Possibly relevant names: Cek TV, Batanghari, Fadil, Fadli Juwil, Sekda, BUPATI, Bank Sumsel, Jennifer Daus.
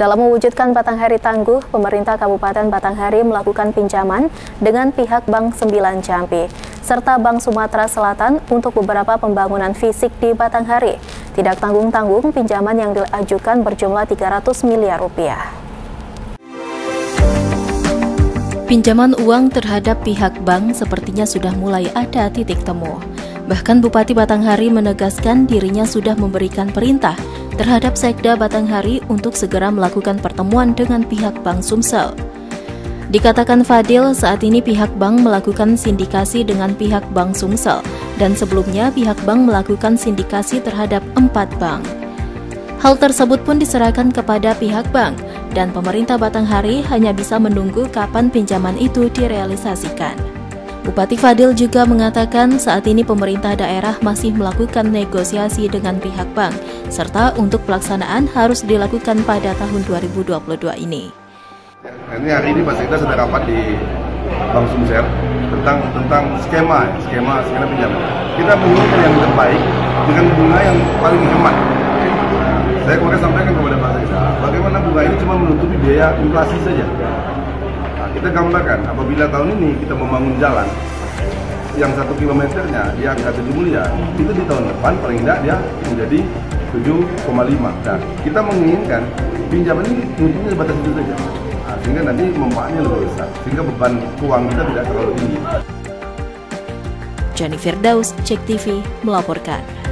Dalam mewujudkan Batanghari Tangguh, pemerintah Kabupaten Batanghari melakukan pinjaman dengan pihak Bank 9 Jambi, serta Bank Sumatera Selatan untuk beberapa pembangunan fisik di Batanghari. Tidak tanggung-tanggung, pinjaman yang diajukan berjumlah 300 miliar rupiah. Pinjaman uang terhadap pihak bank sepertinya sudah mulai ada titik temu. Bahkan Bupati Batanghari menegaskan dirinya sudah memberikan perintah terhadap Sekda Batanghari untuk segera melakukan pertemuan dengan pihak Bank Sumsel. Dikatakan Fadil, saat ini pihak bank melakukan sindikasi dengan pihak Bank Sumsel dan sebelumnya pihak bank melakukan sindikasi terhadap 4 bank. Hal tersebut pun diserahkan kepada pihak bank dan pemerintah Batanghari hanya bisa menunggu kapan pinjaman itu direalisasikan. Bupati Fadil juga mengatakan saat ini pemerintah daerah masih melakukan negosiasi dengan pihak bank, serta untuk pelaksanaan harus dilakukan pada tahun 2022 ini. Hari ini kita sudah rapat di Bank Sumsel tentang skema pinjaman. Kita menggunakan yang terbaik dengan bunga yang paling hemat. Saya kemarin sampaikan kepada Pak Sekda, bagaimana bunga ini cuma menutupi biaya inflasi saja. Kita gambarkan apabila tahun ini kita membangun jalan yang 1 kilometernya dia angka 7 miliar, itu di tahun depan paling tidak dia menjadi 7,5. Nah, kita menginginkan pinjaman ini tentunya batas itu saja, sehingga nanti manfaatnya lebih besar, sehingga beban uang kita tidak terlalu tinggi. Jennifer Daus, Cek TV melaporkan.